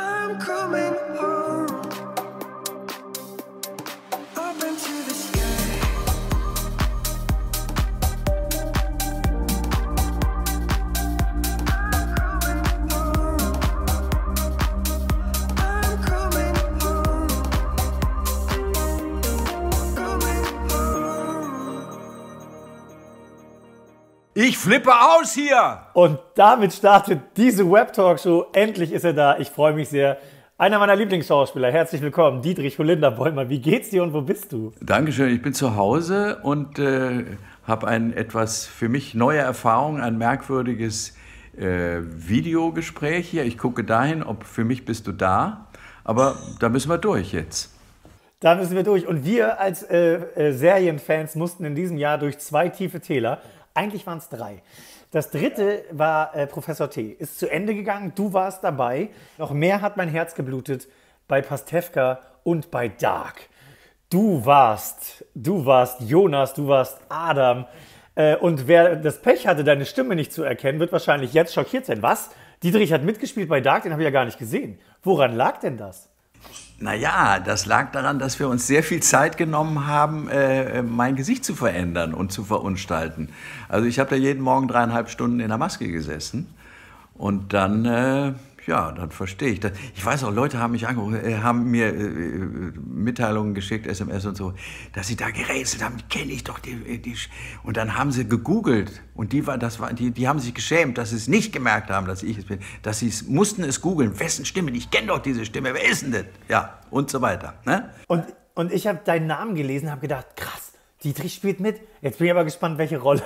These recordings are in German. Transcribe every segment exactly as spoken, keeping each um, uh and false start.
I'm coming home. Up into the Ich flippe aus hier! Und damit startet diese Webtalkshow. Endlich ist er da. Ich freue mich sehr. Einer meiner Lieblingsschauspieler. Herzlich willkommen, Dietrich Hollinderbäumer. Wie geht's dir und wo bist du? Dankeschön. Ich bin zu Hause und äh, habe ein etwas für mich neue Erfahrung, ein merkwürdiges äh, Videogespräch hier. Ich gucke dahin, ob für mich bist du da. Aber da müssen wir durch jetzt. Da müssen wir durch. Und wir als äh, äh, Serienfans mussten in diesem Jahr durch zwei tiefe Täler. Eigentlich waren es drei. Das dritte war äh, Professor T. Ist zu Ende gegangen, du warst dabei. Noch mehr hat mein Herz geblutet bei Pastewka und bei Dark. Du warst, du warst Jonas, du warst Adam. Äh, und wer das Pech hatte, deine Stimme nicht zu erkennen, wird wahrscheinlich jetzt schockiert sein. Was? Dietrich hat mitgespielt bei Dark, den habe ich ja gar nicht gesehen. Woran lag denn das? Naja, das lag daran, dass wir uns sehr viel Zeit genommen haben, äh, mein Gesicht zu verändern und zu verunstalten. Also ich habe da jeden Morgen dreieinhalb Stunden in der Maske gesessen und dann, äh, ja, dann verstehe ich das. Ich weiß auch, Leute haben mich angerufen, äh, haben mir äh, Mitteilungen geschickt, S M S und so, dass sie da gerätselt haben, die kenne ich doch. Die, die. Und dann haben sie gegoogelt und die, war, das war, die, die haben sich geschämt, dass sie es nicht gemerkt haben, dass ich es bin, dass sie es, mussten es googeln, wessen Stimme, ich kenne doch diese Stimme, wer ist denn das? Ja, und so weiter. Ne? Und, und ich habe deinen Namen gelesen, habe gedacht, krass, Dietrich spielt mit, jetzt bin ich aber gespannt, welche Rolle.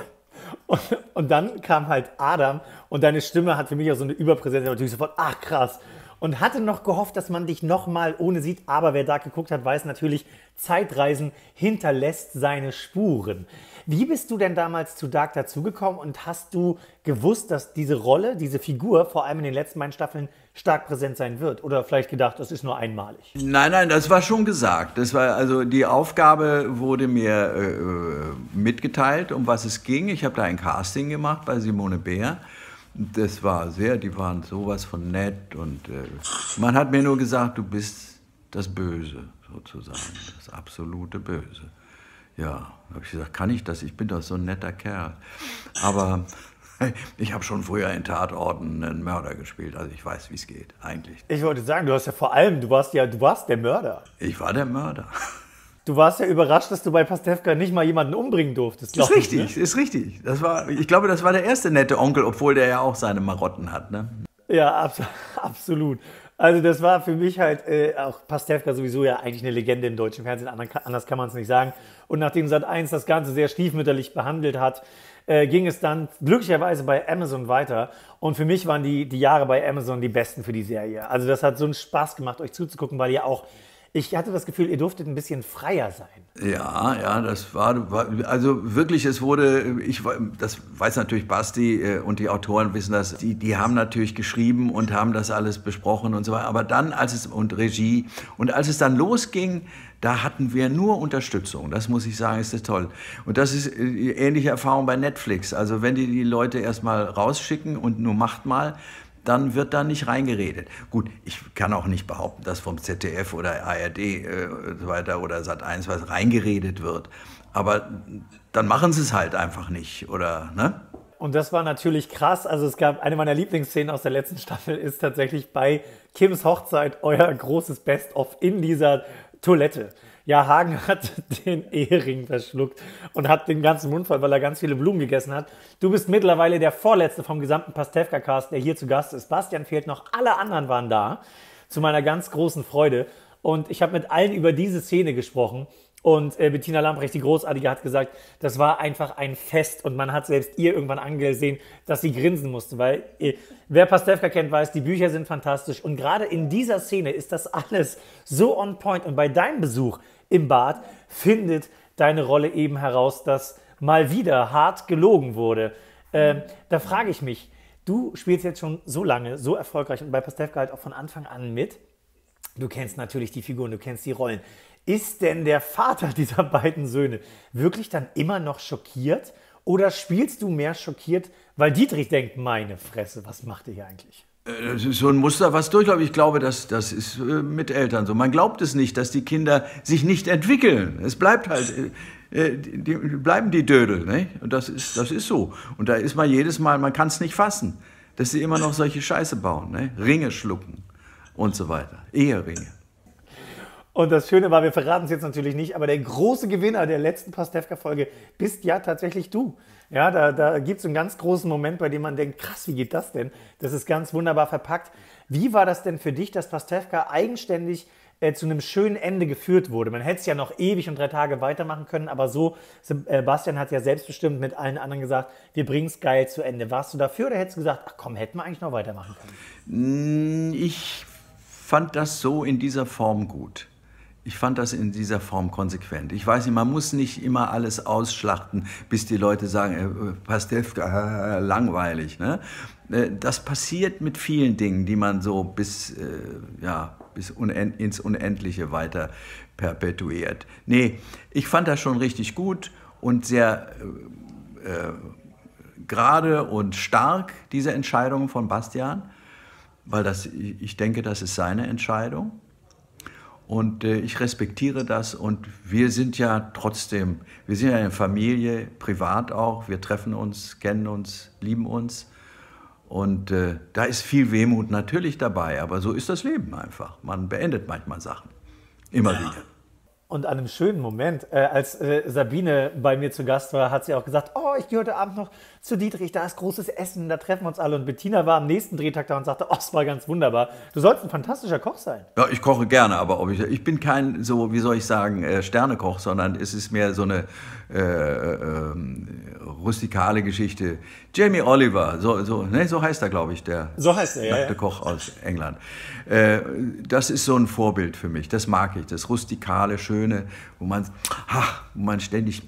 Und, und dann kam halt Adam und deine Stimme hat für mich auch so eine Überpräsenz, natürlich sofort, ach krass. Und hatte noch gehofft, dass man dich nochmal ohne sieht, aber wer da geguckt hat, weiß natürlich, Zeitreisen hinterlässt seine Spuren. Wie bist du denn damals zu Dark dazugekommen und hast du gewusst, dass diese Rolle, diese Figur vor allem in den letzten beiden Staffeln stark präsent sein wird? Oder vielleicht gedacht, das ist nur einmalig? Nein, nein, das war schon gesagt. Das war, also die Aufgabe wurde mir äh, mitgeteilt, um was es ging. Ich habe da ein Casting gemacht bei Simone Bär. Das war sehr, die waren sowas von nett und äh, man hat mir nur gesagt, du bist das Böse sozusagen, das absolute Böse. Ja, habe ich gesagt, kann ich das? Ich bin doch so ein netter Kerl. Aber ich habe schon früher in Tatorten einen Mörder gespielt, also ich weiß, wie es geht eigentlich. Ich wollte sagen, du hast ja vor allem, du warst ja, du warst der Mörder. Ich war der Mörder. Du warst ja überrascht, dass du bei Pastewka nicht mal jemanden umbringen durftest. Ist richtig, ich, ne? ist richtig. Das war, ich glaube, das war der erste nette Onkel, obwohl der ja auch seine Marotten hat. Ne? Ja, ab, absolut. Also das war für mich halt äh, auch Pastewka sowieso ja eigentlich eine Legende im deutschen Fernsehen. Anders kann man es nicht sagen. Und nachdem Sat eins das Ganze sehr stiefmütterlich behandelt hat, äh, ging es dann glücklicherweise bei Amazon weiter. Und für mich waren die, die Jahre bei Amazon die besten für die Serie. Also das hat so einen Spaß gemacht, euch zuzugucken, weil ihr auch... Ich hatte das Gefühl, ihr durftet ein bisschen freier sein. Ja, ja, das war, war also wirklich, es wurde, ich, das weiß natürlich Basti und die Autoren wissen das, die, die haben natürlich geschrieben und haben das alles besprochen und so weiter, aber dann, als es, und Regie, und als es dann losging, da hatten wir nur Unterstützung, das muss ich sagen, ist das toll. Und das ist ähnliche Erfahrung bei Netflix, also wenn die die Leute erstmal rausschicken und nur macht mal, dann wird da nicht reingeredet. Gut, ich kann auch nicht behaupten, dass vom Z D F oder A R D äh, so weiter oder Sat eins was reingeredet wird. Aber dann machen sie es halt einfach nicht, oder? Ne? Und das war natürlich krass. Also es gab eine meiner Lieblingsszenen aus der letzten Staffel ist tatsächlich bei Kims Hochzeit euer großes Best-of in dieser Toilette. Ja, Hagen hat den Ehering verschluckt und hat den ganzen Mund voll, weil er ganz viele Blumen gegessen hat. Du bist mittlerweile der Vorletzte vom gesamten Pastewka-Cast, der hier zu Gast ist. Bastian fehlt noch, alle anderen waren da, zu meiner ganz großen Freude. Und ich habe mit allen über diese Szene gesprochen. Und äh, Bettina Lamprecht, die Großartige, hat gesagt, das war einfach ein Fest. Und man hat selbst ihr irgendwann angesehen, dass sie grinsen musste. Weil äh, wer Pastewka kennt, weiß, die Bücher sind fantastisch. Und gerade in dieser Szene ist das alles so on point. Und bei deinem Besuch im Bad findet deine Rolle eben heraus, dass mal wieder hart gelogen wurde. Ähm, da frage ich mich, du spielst jetzt schon so lange, so erfolgreich und bei Pastewka halt auch von Anfang an mit. Du kennst natürlich die Figuren, du kennst die Rollen. Ist denn der Vater dieser beiden Söhne wirklich dann immer noch schockiert? Oder spielst du mehr schockiert, weil Dietrich denkt, meine Fresse, was macht ihr hier eigentlich? Das ist so ein Muster, was durchläuft. Ich glaube, das, das ist mit Eltern so. Man glaubt es nicht, dass die Kinder sich nicht entwickeln. Es bleibt halt, äh, die, bleiben die Dödel. Ne? Und das ist, das ist so. Und da ist man jedes Mal, man kann es nicht fassen, dass sie immer noch solche Scheiße bauen. Ne? Ringe schlucken und so weiter. Eheringe. Und das Schöne war, wir verraten es jetzt natürlich nicht, aber der große Gewinner der letzten Pastewka-Folge bist ja tatsächlich du. Ja, da, da gibt es einen ganz großen Moment, bei dem man denkt, krass, wie geht das denn? Das ist ganz wunderbar verpackt. Wie war das denn für dich, dass Pastewka eigenständig äh, zu einem schönen Ende geführt wurde? Man hätte es ja noch ewig und drei Tage weitermachen können, aber so, äh, Bastian hat ja selbstbestimmt mit allen anderen gesagt, wir bringen es geil zu Ende. Warst du dafür oder hättest du gesagt, ach komm, hätten wir eigentlich noch weitermachen können? Ich fand das so in dieser Form gut. Ich fand das in dieser Form konsequent. Ich weiß nicht, man muss nicht immer alles ausschlachten, bis die Leute sagen, äh, Pastewka, äh, langweilig. Ne? Äh, das passiert mit vielen Dingen, die man so bis, äh, ja, bis unend, ins Unendliche weiter perpetuiert. Nee, ich fand das schon richtig gut und sehr äh, äh, gerade und stark, diese Entscheidung von Bastian. Weil das, ich denke, das ist seine Entscheidung. Und äh, ich respektiere das und wir sind ja trotzdem, wir sind ja eine Familie, privat auch, wir treffen uns, kennen uns, lieben uns und äh, da ist viel Wehmut natürlich dabei, aber so ist das Leben einfach. Man beendet manchmal Sachen, immer ja. wieder. Und an einem schönen Moment, äh, als äh, Sabine bei mir zu Gast war, hat sie auch gesagt, oh, ich gehe heute Abend noch zu Dietrich, da ist großes Essen, da treffen wir uns alle. Und Bettina war am nächsten Drehtag da und sagte, oh, es war ganz wunderbar. Du sollst ein fantastischer Koch sein. Ja, ich koche gerne, aber ob ich, ich bin kein, so wie soll ich sagen, äh, Sternekoch, sondern es ist mehr so eine äh, äh, rustikale Geschichte. Jamie Oliver, so, so, ne, so heißt er, glaube ich, der so heißt er, nackte ja, ja. Koch aus England. Äh, das ist so ein Vorbild für mich, das mag ich, das rustikale, schöne. Wo man, ach, wo man ständig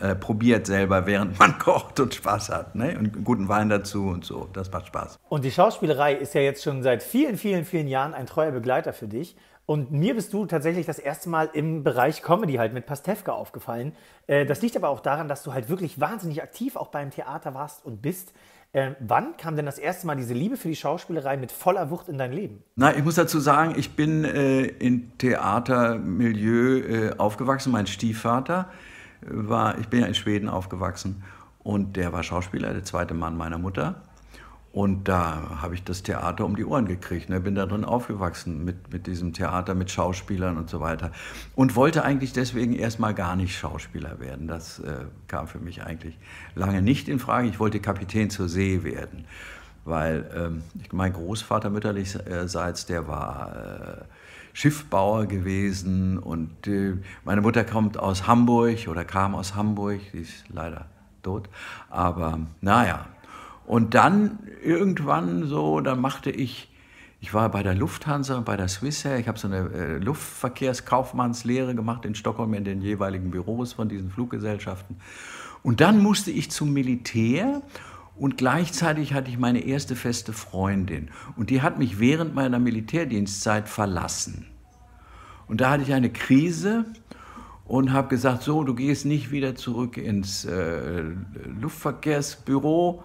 äh, probiert selber, während man kocht und Spaß hat. Ne? Und guten Wein dazu und so. Das macht Spaß. Und die Schauspielerei ist ja jetzt schon seit vielen, vielen, vielen Jahren ein treuer Begleiter für dich. Und mir bist du tatsächlich das erste Mal im Bereich Comedy halt mit Pastewka aufgefallen. Äh, das liegt aber auch daran, dass du halt wirklich wahnsinnig aktiv auch beim Theater warst und bist. Äh, wann kam denn das erste Mal diese Liebe für die Schauspielerei mit voller Wucht in dein Leben? Na, ich muss dazu sagen, ich bin äh, im Theatermilieu äh, aufgewachsen. Mein Stiefvater war, ich bin ja in Schweden aufgewachsen und der war Schauspieler, der zweite Mann meiner Mutter. Und da habe ich das Theater um die Ohren gekriegt. Ne? Bin da drin aufgewachsen mit, mit diesem Theater, mit Schauspielern und so weiter. Und wollte eigentlich deswegen erstmal gar nicht Schauspieler werden. Das äh, kam für mich eigentlich lange nicht in Frage. Ich wollte Kapitän zur See werden. Weil ähm, mein Großvater mütterlichseits, der war äh, Schiffbauer gewesen. Und äh, meine Mutter kommt aus Hamburg oder kam aus Hamburg. Die ist leider tot. Aber naja. Und dann irgendwann so, dann machte ich, ich war bei der Lufthansa, bei der Swissair, ich habe so eine äh, Luftverkehrskaufmannslehre gemacht in Stockholm in den jeweiligen Büros von diesen Fluggesellschaften. Und dann musste ich zum Militär und gleichzeitig hatte ich meine erste feste Freundin. Und die hat mich während meiner Militärdienstzeit verlassen. Und da hatte ich eine Krise. Und habe gesagt, so, du gehst nicht wieder zurück ins äh, Luftverkehrsbüro,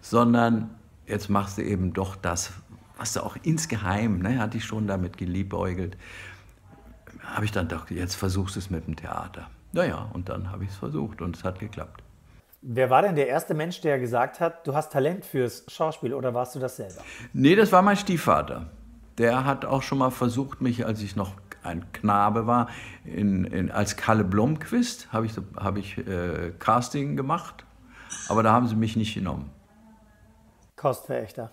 sondern jetzt machst du eben doch das, was du auch insgeheim, ne, hatte ich schon damit geliebäugelt, habe ich dann gedacht, jetzt versuchst du es mit dem Theater. Naja, und dann habe ich es versucht und es hat geklappt. Wer war denn der erste Mensch, der gesagt hat, du hast Talent fürs Schauspiel oder warst du das selber? Nee, das war mein Stiefvater. Der hat auch schon mal versucht, mich, als ich noch ein Knabe war, in, in, als Kalle Blomquist habe ich, hab ich äh, Casting gemacht, aber da haben sie mich nicht genommen. Kostverächter.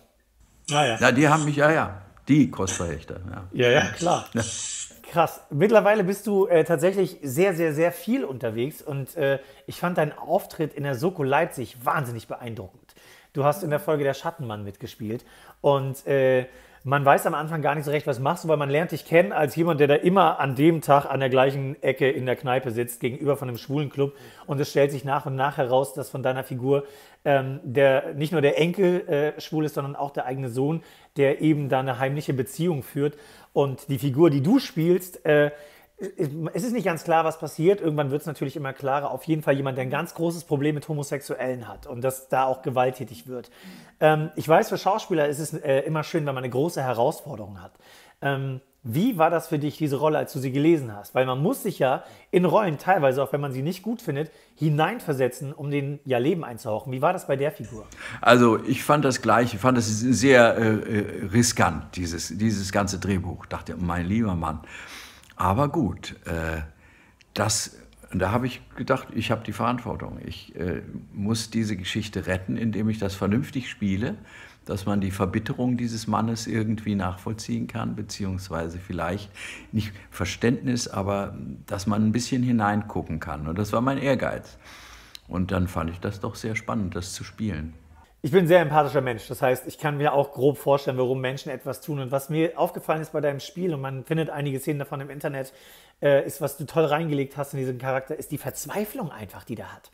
Ah, ja. Ja, die haben mich, ja, ja, die Kostverächter. Ja, ja, ja klar. Ja. Krass. Mittlerweile bist du äh, tatsächlich sehr, sehr, sehr viel unterwegs und äh, ich fand deinen Auftritt in der Soko Leipzig wahnsinnig beeindruckend. Du hast in der Folge Der Schattenmann mitgespielt und äh, man weiß am Anfang gar nicht so recht, was machst du, weil man lernt dich kennen als jemand, der da immer an dem Tag an der gleichen Ecke in der Kneipe sitzt, gegenüber von einem schwulen Club. Und es stellt sich nach und nach heraus, dass von deiner Figur ähm, der, nicht nur der Enkel äh, schwul ist, sondern auch der eigene Sohn, der eben da eine heimliche Beziehung führt. Und die Figur, die du spielst, äh, es ist nicht ganz klar, was passiert. Irgendwann wird es natürlich immer klarer. Auf jeden Fall jemand, der ein ganz großes Problem mit Homosexuellen hat und dass da auch gewalttätig wird. Ähm, ich weiß, für Schauspieler ist es äh, immer schön, wenn man eine große Herausforderung hat. Ähm, Wie war das für dich, diese Rolle, als du sie gelesen hast? Weil man muss sich ja in Rollen teilweise, auch wenn man sie nicht gut findet, hineinversetzen, um den ja, Leben einzuhauchen. Wie war das bei der Figur? Also ich fand das gleich, ich fand das sehr äh, riskant, dieses, dieses ganze Drehbuch. Ich dachte, mein lieber Mann. Aber gut, äh, das, da habe ich gedacht, ich habe die Verantwortung. Ich äh, muss diese Geschichte retten, indem ich das vernünftig spiele, dass man die Verbitterung dieses Mannes irgendwie nachvollziehen kann, beziehungsweise vielleicht nicht Verständnis, aber dass man ein bisschen hineingucken kann. Und das war mein Ehrgeiz. Und dann fand ich das doch sehr spannend, das zu spielen. Ich bin ein sehr empathischer Mensch. Das heißt, ich kann mir auch grob vorstellen, warum Menschen etwas tun. Und was mir aufgefallen ist bei deinem Spiel, und man findet einige Szenen davon im Internet, ist, was du toll reingelegt hast in diesen Charakter, ist die Verzweiflung einfach, die der hat.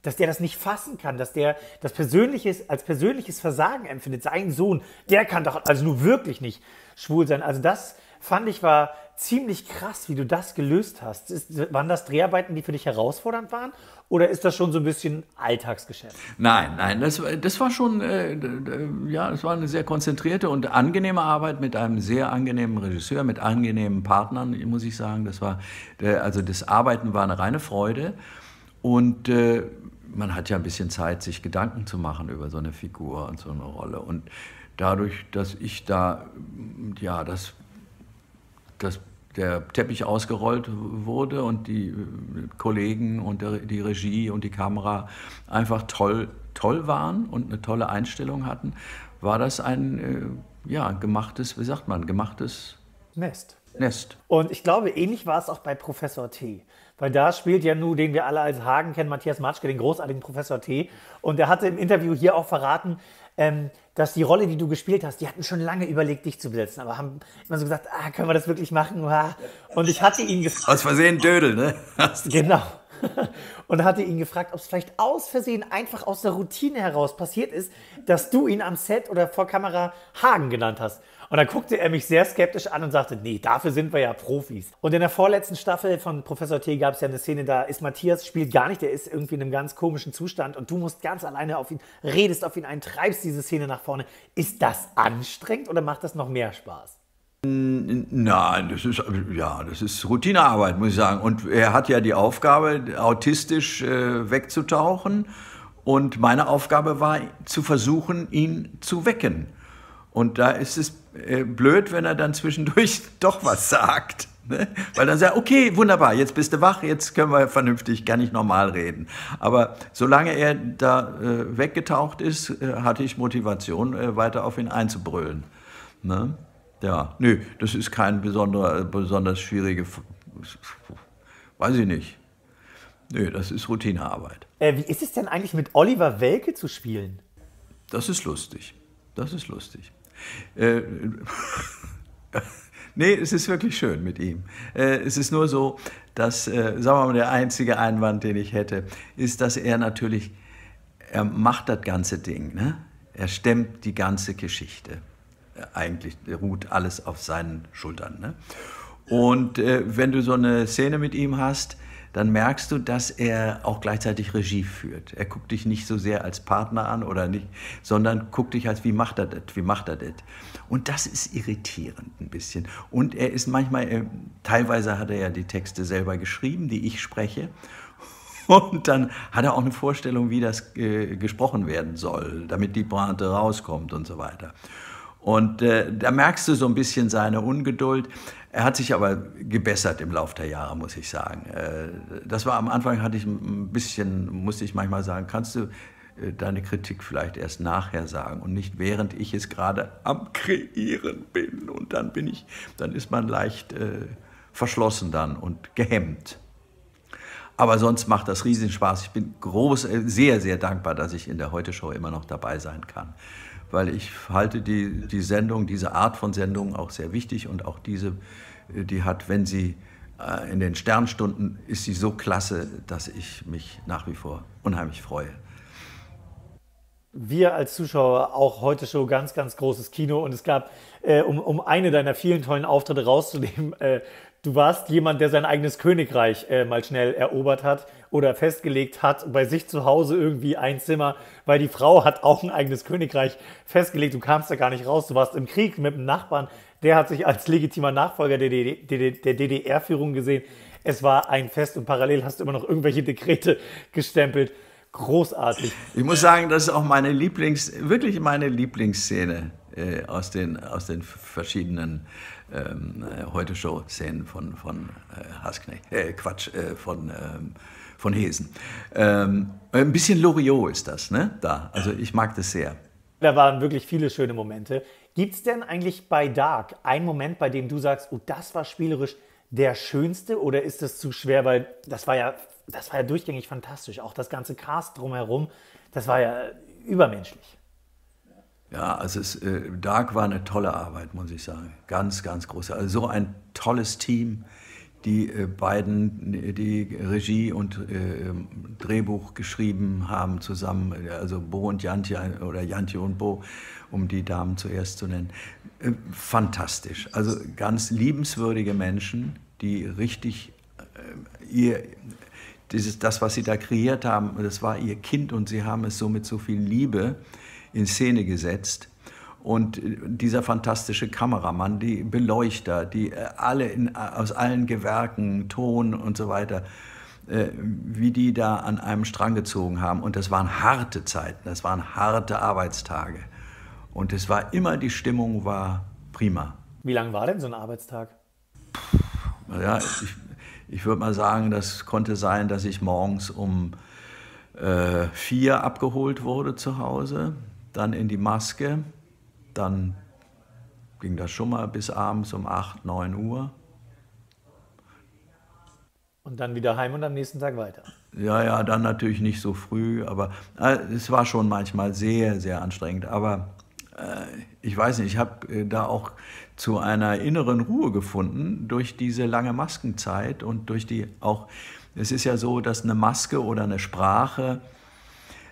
Dass der das nicht fassen kann, dass der das persönliches, als persönliches Versagen empfindet. Sein Sohn, der kann doch also nur wirklich nicht schwul sein. Also das, fand ich, war ziemlich krass, wie du das gelöst hast. Ist, waren das Dreharbeiten, die für dich herausfordernd waren? Oder ist das schon so ein bisschen Alltagsgeschäft? Nein, nein, das, das war schon, äh, ja, das war eine sehr konzentrierte und angenehme Arbeit mit einem sehr angenehmen Regisseur, mit angenehmen Partnern, muss ich sagen. Das war, also das Arbeiten war eine reine Freude. Und äh, man hat ja ein bisschen Zeit, sich Gedanken zu machen über so eine Figur und so eine Rolle. Und dadurch, dass ich da, ja, dass, dass der Teppich ausgerollt wurde und die Kollegen und die Regie und die Kamera einfach toll, toll waren und eine tolle Einstellung hatten, war das ein, ja, gemachtes, wie sagt man, gemachtes Nest. Nest. Und ich glaube, ähnlich war es auch bei Professor T. Weil da spielt ja nun, den wir alle als Hagen kennen, Matthias Matschke, den großartigen Professor T. Und er hatte im Interview hier auch verraten, ähm, dass die Rolle, die du gespielt hast, die hatten schon lange überlegt, dich zu besetzen. Aber haben immer so gesagt, ah, können wir das wirklich machen? Und ich hatte ihn gefragt... Aus Versehen Dödel, ne? Genau. Und hatte ihn gefragt, ob es vielleicht aus Versehen, einfach aus der Routine heraus passiert ist, dass du ihn am Set oder vor Kamera Hagen genannt hast. Und dann guckte er mich sehr skeptisch an und sagte, nee, dafür sind wir ja Profis. Und in der vorletzten Staffel von Professor T gab es ja eine Szene, da ist Matthias, spielt gar nicht, der ist irgendwie in einem ganz komischen Zustand und du musst ganz alleine auf ihn, redest auf ihn ein, treibst diese Szene nach vorne. Ist das anstrengend oder macht das noch mehr Spaß? Nein, das ist, ja, das ist Routinearbeit, muss ich sagen. Und er hat ja die Aufgabe, autistisch äh, wegzutauchen. Und meine Aufgabe war, zu versuchen, ihn zu wecken. Und da ist es äh, blöd, wenn er dann zwischendurch doch was sagt. Ne? Weil dann sagt er, okay, wunderbar, jetzt bist du wach, jetzt können wir vernünftig, kann ich normal reden. Aber solange er da äh, weggetaucht ist, äh, hatte ich Motivation, äh, weiter auf ihn einzubrüllen. Ne? Ja, nö, das ist kein besonderer, besonders schwierige, weiß ich nicht. Nö, das ist Routinearbeit. Äh, wie ist es denn eigentlich mit Oliver Welke zu spielen? Das ist lustig, das ist lustig. Äh, nee, es ist wirklich schön mit ihm. Äh, es ist nur so, dass, äh, sagen wir mal, der einzige Einwand, den ich hätte, ist, dass er natürlich, er macht das ganze Ding, ne? Er stemmt die ganze Geschichte. Eigentlich ruht alles auf seinen Schultern. Ne? Und äh, wenn du so eine Szene mit ihm hast, dann merkst du, dass er auch gleichzeitig Regie führt. Er guckt dich nicht so sehr als Partner an oder nicht, sondern guckt dich als, wie macht er das, wie macht er das. Und das ist irritierend ein bisschen. Und er ist manchmal, äh, teilweise hat er ja die Texte selber geschrieben, die ich spreche. Und dann hat er auch eine Vorstellung, wie das äh, gesprochen werden soll, damit die Pointe rauskommt und so weiter. Und äh, da merkst du so ein bisschen seine Ungeduld. Er hat sich aber gebessert im Laufe der Jahre, muss ich sagen. Äh, das war am Anfang, hatte ich ein bisschen, musste ich manchmal sagen, kannst du äh, deine Kritik vielleicht erst nachher sagen und nicht während ich es gerade am Kreieren bin. Und dann bin ich, dann ist man leicht äh, verschlossen dann und gehemmt. Aber sonst macht das riesen Spaß. Ich bin groß, äh, sehr, sehr dankbar, dass ich in der Heute-Show immer noch dabei sein kann. Weil ich halte die, die Sendung, diese Art von Sendung auch sehr wichtig und auch diese, die hat, wenn sie äh, in den Sternstunden, ist sie so klasse, dass ich mich nach wie vor unheimlich freue. wir als Zuschauer auch Heute-Show ganz, ganz großes Kino. Und es gab, äh, um, um eine deiner vielen tollen Auftritte rauszunehmen, äh, du warst jemand, der sein eigenes Königreich äh, mal schnell erobert hat oder festgelegt hat, bei sich zu Hause irgendwie ein Zimmer, weil die Frau hat auch ein eigenes Königreich festgelegt. Du kamst da gar nicht raus, du warst im Krieg mit einem Nachbarn, der hat sich als legitimer Nachfolger der D D R-Führung gesehen. Es war ein Fest und parallel hast du immer noch irgendwelche Dekrete gestempelt. Großartig. Ich muss sagen, das ist auch meine Lieblings, wirklich meine Lieblingsszene äh, aus den, aus den verschiedenen ähm, Heute-Show-Szenen von, von äh, Hasknecht, äh, Quatsch, äh, von, ähm, von Hesen. Ähm, ein bisschen Loriot ist das, ne? Da. Also ich mag das sehr. Da waren wirklich viele schöne Momente. Gibt es denn eigentlich bei Dark einen Moment, bei dem du sagst, oh, das war spielerisch der schönste, oder ist das zu schwer, weil das war ja... Das war ja durchgängig fantastisch. Auch das ganze Cast drumherum, das war ja übermenschlich. Ja, also es, äh, Dark war eine tolle Arbeit, muss ich sagen. Ganz, ganz große. Also so ein tolles Team. Die äh, beiden, die Regie und äh, Drehbuch geschrieben haben zusammen, also Bo und Jantje, oder Jantje und Bo, um die Damen zuerst zu nennen. Äh, fantastisch. Also ganz liebenswürdige Menschen, die richtig äh, ihr... Dieses, das, was sie da kreiert haben, das war ihr Kind und sie haben es so mit so viel Liebe in Szene gesetzt. Und dieser fantastische Kameramann, die Beleuchter, die alle in, aus allen Gewerken, Ton und so weiter, äh, wie die da an einem Strang gezogen haben. Und das waren harte Zeiten, das waren harte Arbeitstage. Und es war immer, die Stimmung war prima. Wie lang war denn so ein Arbeitstag? Puh, ja, ich... Ich würde mal sagen, das konnte sein, dass ich morgens um äh, vier abgeholt wurde zu Hause, dann in die Maske, dann ging das schon mal bis abends um acht, neun Uhr. Und dann wieder heim und am nächsten Tag weiter. Ja, ja, dann natürlich nicht so früh, aber äh, es war schon manchmal sehr, sehr anstrengend. Aber äh, ich weiß nicht, ich habe äh, da auch... zu einer inneren Ruhe gefunden durch diese lange Maskenzeit und durch die auch, es ist ja so, dass eine Maske oder eine Sprache,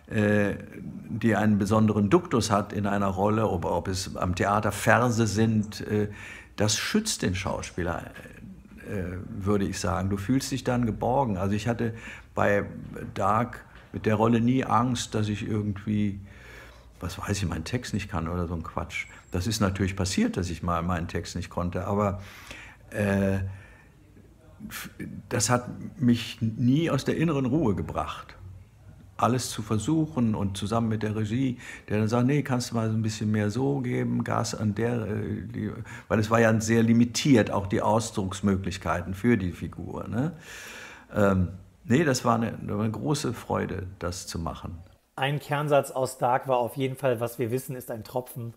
äh, die einen besonderen Duktus hat in einer Rolle, ob, ob es am Theater Verse sind, äh, das schützt den Schauspieler, äh, würde ich sagen. Du fühlst dich dann geborgen. Also ich hatte bei Dark mit der Rolle nie Angst, dass ich irgendwie, was weiß ich, meinen Text nicht kann oder so ein Quatsch. Das ist natürlich passiert, dass ich mal meinen Text nicht konnte, aber äh, das hat mich nie aus der inneren Ruhe gebracht. Alles zu versuchen und zusammen mit der Regie, der dann sagt, nee, kannst du mal so ein bisschen mehr so geben, Gas an der, äh, die, weil es war ja sehr limitiert, auch die Ausdrucksmöglichkeiten für die Figur. Ne? Ähm, nee, das war eine, eine große Freude, das zu machen. Ein Kernsatz aus Dark war auf jeden Fall, was wir wissen, ist ein Tropfen,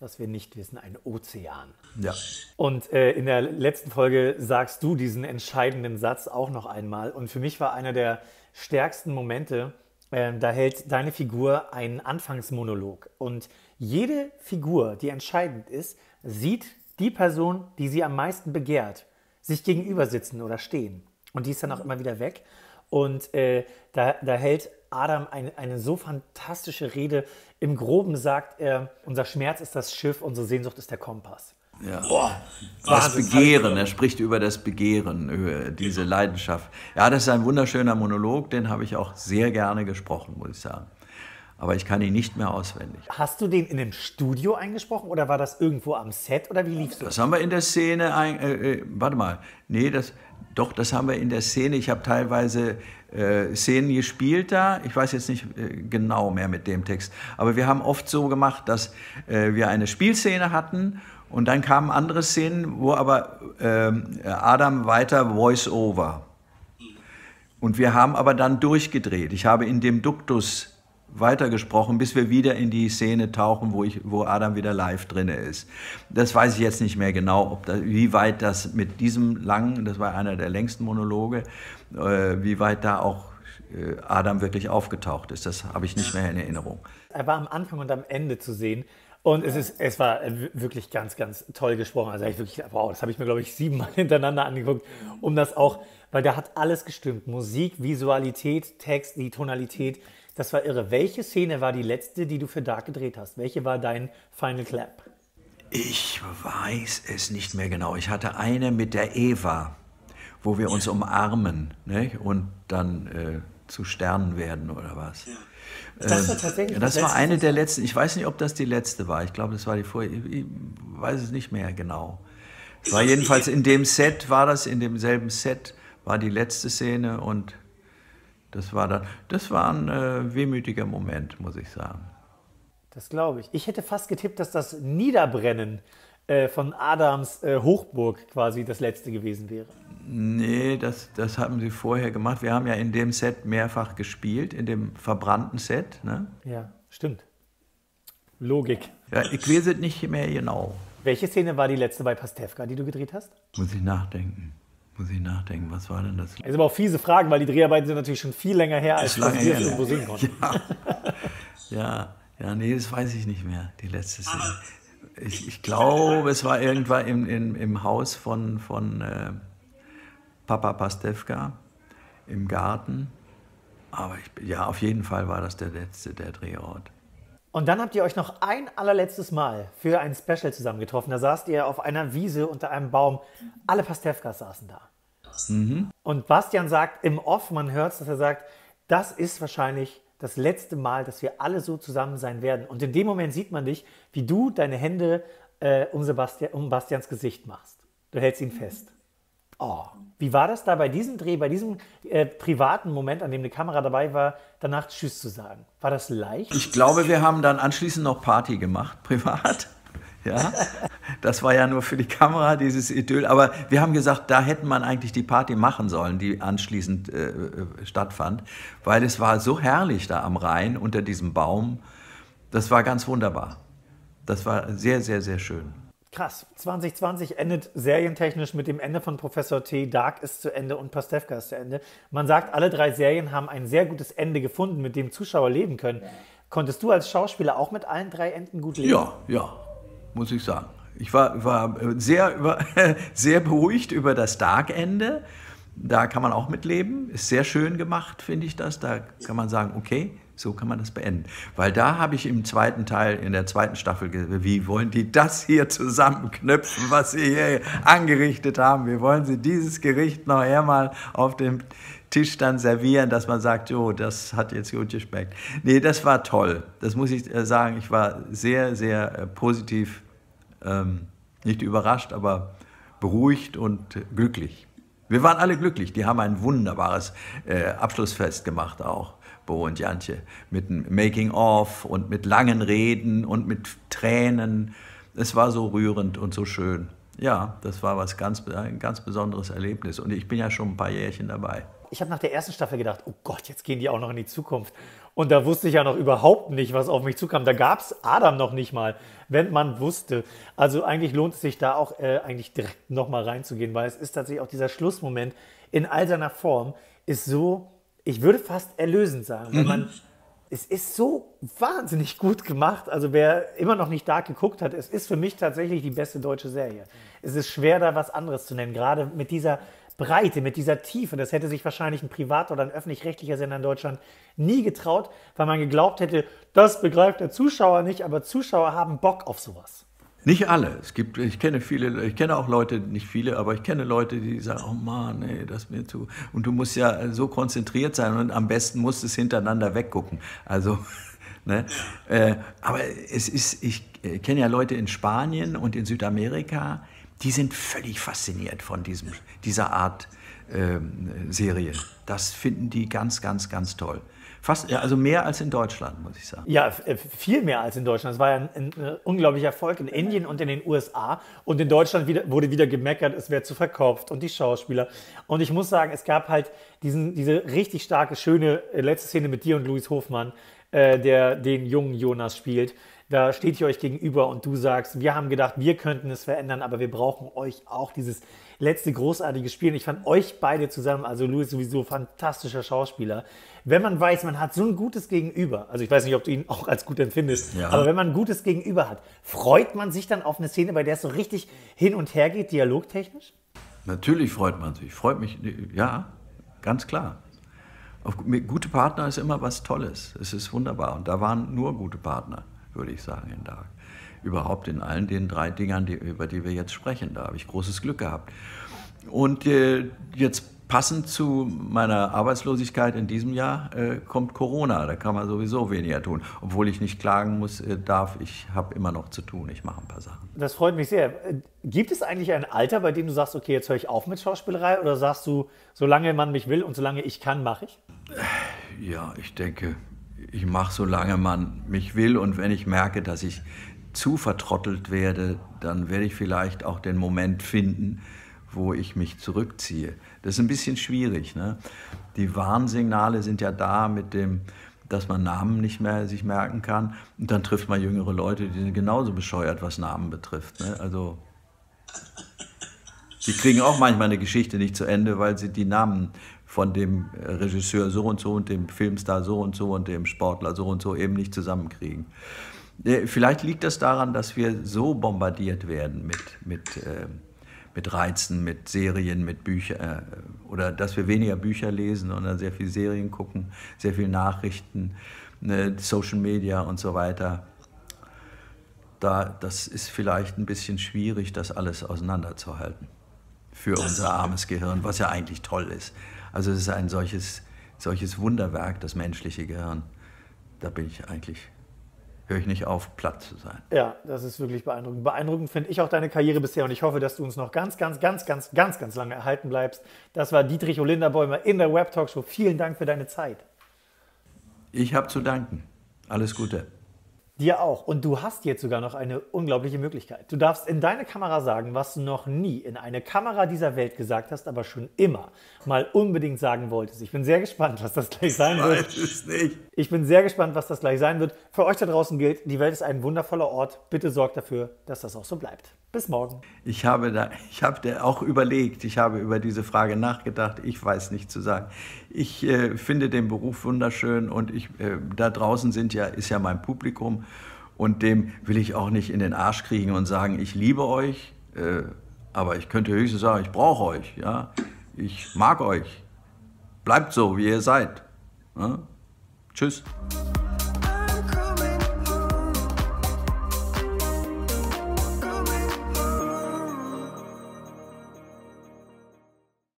was wir nicht wissen, ein Ozean. Ja. Und äh, in der letzten Folge sagst du diesen entscheidenden Satz auch noch einmal. Und für mich war einer der stärksten Momente, äh, da hält deine Figur einen Anfangsmonolog. Und jede Figur, die entscheidend ist, sieht die Person, die sie am meisten begehrt, sich gegenüber sitzen oder stehen. Und die ist dann auch immer wieder weg. Und äh, da, da hält Adam eine, eine so fantastische Rede. Im Groben sagt er, unser Schmerz ist das Schiff, unsere Sehnsucht ist der Kompass. Ja. Boah, das Begehren, er spricht über das Begehren, über diese Leidenschaft. Ja, das ist ein wunderschöner Monolog, den habe ich auch sehr gerne gesprochen, muss ich sagen. Aber ich kann ihn nicht mehr auswendig. Hast du den in einem Studio eingesprochen oder war das irgendwo am Set oder wie lief's? Das haben wir in der Szene, ein, äh, äh, warte mal, nee, das... Doch, das haben wir in der Szene. Ich habe teilweise äh, Szenen gespielt da. Ich weiß jetzt nicht äh, genau mehr mit dem Text. Aber wir haben oft so gemacht, dass äh, wir eine Spielszene hatten und dann kamen andere Szenen, wo aber äh, Adam weiter Voice-Over. Und wir haben aber dann durchgedreht. Ich habe in dem Duktus weitergesprochen, bis wir wieder in die Szene tauchen, wo, ich, wo Adam wieder live drin ist. Das weiß ich jetzt nicht mehr genau, ob das, wie weit das mit diesem langen, das war einer der längsten Monologe, äh, wie weit da auch äh, Adam wirklich aufgetaucht ist. Das habe ich nicht mehr in Erinnerung. Er war am Anfang und am Ende zu sehen und es, ist, es war wirklich ganz, ganz toll gesprochen. Also ich wirklich, wow, das habe ich mir, glaube ich, siebenmal hintereinander angeguckt, um das auch, weil da hat alles gestimmt. Musik, Visualität, Text, die Tonalität, Das war irre. Welche Szene war die letzte, die du für Dark gedreht hast? Welche war dein Final Clap? Ich weiß es nicht mehr genau. Ich hatte eine mit der Eva, wo wir uns umarmen, ne? Und dann äh, zu Sternen werden oder was. Ja. Das war tatsächlich das war eine der letzten. Ich weiß nicht, ob das die letzte war. Ich glaube, das war die vorige. Ich weiß es nicht mehr genau. Es war jedenfalls in dem Set, war das in demselben Set, war die letzte Szene und das war dann. Das war ein äh, wehmütiger Moment, muss ich sagen. Das glaube ich. Ich hätte fast getippt, dass das Niederbrennen äh, von Adams äh, Hochburg quasi das letzte gewesen wäre. Nee, das, das haben sie vorher gemacht. Wir haben ja in dem Set mehrfach gespielt, in dem verbrannten Set. Ne? Ja, stimmt. Logik. Ja, ich weiß es nicht mehr genau. Welche Szene war die letzte bei Pastewka, die du gedreht hast? Muss ich nachdenken. Muss ich nachdenken. Was war denn das? Das sind aber auch fiese Fragen, weil die Dreharbeiten sind natürlich schon viel länger her, als wir hier irgendwo sehen konnten. Ja. ja. Ja, nee, das weiß ich nicht mehr, die letzte Szene. Ich, ich glaube, es war irgendwann im, im, im Haus von, von äh, Papa Pastewka im Garten. Aber ich, ja, auf jeden Fall war das der letzte, der Drehort. Und dann habt ihr euch noch ein allerletztes Mal für ein Special zusammengetroffen. Da saßt ihr auf einer Wiese unter einem Baum. Alle Pastewkas saßen da. Mhm. Und Bastian sagt im Off, man hört es, dass er sagt, das ist wahrscheinlich das letzte Mal, dass wir alle so zusammen sein werden. Und in dem Moment sieht man dich, wie du deine Hände äh, um, Sebastian, um Bastians Gesicht machst. Du hältst ihn fest. Oh. Wie war das da bei diesem Dreh, bei diesem äh, privaten Moment, an dem eine Kamera dabei war, danach Tschüss zu sagen? War das leicht? Ich glaube, wir haben dann anschließend noch Party gemacht, privat. Ja, das war ja nur für die Kamera, dieses Idyll. Aber wir haben gesagt, da hätte man eigentlich die Party machen sollen, die anschließend äh, stattfand. Weil es war so herrlich da am Rhein unter diesem Baum. Das war ganz wunderbar. Das war sehr, sehr, sehr schön. Krass. zwanzig zwanzig endet serientechnisch mit dem Ende von Professor T. Dark ist zu Ende und Pastewka ist zu Ende. Man sagt, alle drei Serien haben ein sehr gutes Ende gefunden, mit dem Zuschauer leben können. Konntest du als Schauspieler auch mit allen drei Enden gut leben? Ja, ja. Muss ich sagen. Ich war, war sehr, über, sehr beruhigt über das Dark-Ende. Da kann man auch mitleben. Ist sehr schön gemacht, finde ich das. Da kann man sagen, okay, so kann man das beenden. Weil da habe ich im zweiten Teil, in der zweiten Staffel, wie wollen die das hier zusammenknüpfen, was sie hier angerichtet haben? Wie wollen sie dieses Gericht noch einmal auf dem Tisch dann servieren, dass man sagt, jo, das hat jetzt gut geschmeckt. Nee, das war toll. Das muss ich sagen. Ich war sehr, sehr positiv, ähm, nicht überrascht, aber beruhigt und glücklich. Wir waren alle glücklich. Die haben ein wunderbares äh, Abschlussfest gemacht auch, Bo und Jantje, mit einem Making-of und mit langen Reden und mit Tränen. Es war so rührend und so schön. Ja, das war was ganz, ein ganz besonderes Erlebnis. Und ich bin ja schon ein paar Jährchen dabei. Ich habe nach der ersten Staffel gedacht, oh Gott, jetzt gehen die auch noch in die Zukunft. Und da wusste ich ja noch überhaupt nicht, was auf mich zukam. Da gab es Adam noch nicht mal, wenn man wusste. Also eigentlich lohnt es sich da auch äh, eigentlich direkt nochmal reinzugehen, weil es ist tatsächlich auch dieser Schlussmoment in all seiner Form ist so, ich würde fast erlösend sagen, wenn man... Es ist so wahnsinnig gut gemacht. Also wer immer noch nicht Dark geguckt hat, es ist für mich tatsächlich die beste deutsche Serie. Es ist schwer, da was anderes zu nennen. Gerade mit dieser Breite, mit dieser Tiefe. Das hätte sich wahrscheinlich ein privat- oder ein öffentlich-rechtlicher Sender in Deutschland nie getraut, weil man geglaubt hätte, das begreift der Zuschauer nicht, aber Zuschauer haben Bock auf sowas. Nicht alle. Es gibt, ich kenne viele, ich kenne auch Leute, nicht viele, aber ich kenne Leute, die sagen, oh Mann, ey, das ist mir zu. Und du musst ja so konzentriert sein und am besten musst du es hintereinander weggucken. Also, ne? Äh, aber es ist, ich kenne ja Leute in Spanien und in Südamerika, die sind völlig fasziniert von diesem, dieser Art äh, Serie. Das finden die ganz, ganz, ganz toll. Fast, also mehr als in Deutschland, muss ich sagen. Ja, viel mehr als in Deutschland. Es war ja ein, ein unglaublicher Erfolg in Indien und in den U S A. Und in Deutschland wieder, wurde wieder gemeckert, es wäre zu verkopft und die Schauspieler. Und ich muss sagen, es gab halt diesen, diese richtig starke, schöne letzte Szene mit dir und Luis Hofmann, äh, der den jungen Jonas spielt. Da steht ihr euch gegenüber und du sagst, wir haben gedacht, wir könnten es verändern, aber wir brauchen euch auch, dieses letzte großartige Spiel. Und ich fand euch beide zusammen, also Luis sowieso fantastischer Schauspieler. Wenn man weiß, man hat so ein gutes Gegenüber, also ich weiß nicht, ob du ihn auch als gut empfindest, ja, aber wenn man ein gutes Gegenüber hat, freut man sich dann auf eine Szene, bei der es so richtig hin und her geht, dialogtechnisch? Natürlich freut man sich, freut mich, ja, ganz klar. Auf gute Partner ist immer was Tolles. Es ist wunderbar. Und da waren nur gute Partner, würde ich sagen, in Dark. Überhaupt in allen den drei Dingern, die, über die wir jetzt sprechen. Da habe ich großes Glück gehabt. Und äh, jetzt passend zu meiner Arbeitslosigkeit in diesem Jahr äh, kommt Corona. Da kann man sowieso weniger tun. Obwohl ich nicht klagen muss, äh, darf. Ich habe immer noch zu tun. Ich mache ein paar Sachen. Das freut mich sehr. Gibt es eigentlich ein Alter, bei dem du sagst, okay, jetzt höre ich auf mit Schauspielerei? Oder sagst du, solange man mich will und solange ich kann, mache ich? Ja, ich denke, ich mache, solange man mich will. Und wenn ich merke, dass ich zu vertrottelt werde, dann werde ich vielleicht auch den Moment finden, wo ich mich zurückziehe. Das ist ein bisschen schwierig, ne? Die Warnsignale sind ja da mit dem, dass man Namen nicht mehr sich merken kann. Und dann trifft man jüngere Leute, die sind genauso bescheuert, was Namen betrifft, ne? Also, die kriegen auch manchmal eine Geschichte nicht zu Ende, weil sie die Namen von dem Regisseur so und so und dem Filmstar so und so und dem Sportler so und so eben nicht zusammenkriegen. Vielleicht liegt das daran, dass wir so bombardiert werden mit, mit, äh, mit Reizen, mit Serien, mit Büchern, äh, oder dass wir weniger Bücher lesen, sondern sehr viel Serien gucken, sehr viel Nachrichten, ne, Social Media und so weiter. Da, das ist vielleicht ein bisschen schwierig, das alles auseinanderzuhalten für unser armes Gehirn, was ja eigentlich toll ist. Also es ist ein solches, solches Wunderwerk, das menschliche Gehirn. Da bin ich eigentlich... höre ich nicht auf, platt zu sein. Ja, das ist wirklich beeindruckend. Beeindruckend finde ich auch deine Karriere bisher, und ich hoffe, dass du uns noch ganz, ganz, ganz, ganz, ganz, ganz lange erhalten bleibst. Das war Dietrich Hollinderbäumer in der Webtalkshow. Vielen Dank für deine Zeit. Ich habe zu danken. Alles Gute. Dir auch. Und du hast jetzt sogar noch eine unglaubliche Möglichkeit. Du darfst in deine Kamera sagen, was du noch nie in eine Kamera dieser Welt gesagt hast, aber schon immer mal unbedingt sagen wolltest. Ich bin sehr gespannt, was das gleich sein wird. Ich weiß es nicht. Ich bin sehr gespannt, was das gleich sein wird. Für euch da draußen gilt, die Welt ist ein wundervoller Ort. Bitte sorgt dafür, dass das auch so bleibt. Bis morgen. Ich habe da, ich habe da auch überlegt, ich habe über diese Frage nachgedacht. Ich weiß nicht zu sagen. Ich äh, finde den Beruf wunderschön, und ich, äh, da draußen sind ja, ist ja mein Publikum. Und dem will ich auch nicht in den Arsch kriegen und sagen, ich liebe euch, äh, aber ich könnte höchstens sagen, ich brauche euch, ja? Ich mag euch. Bleibt so, wie ihr seid. Ja? Tschüss.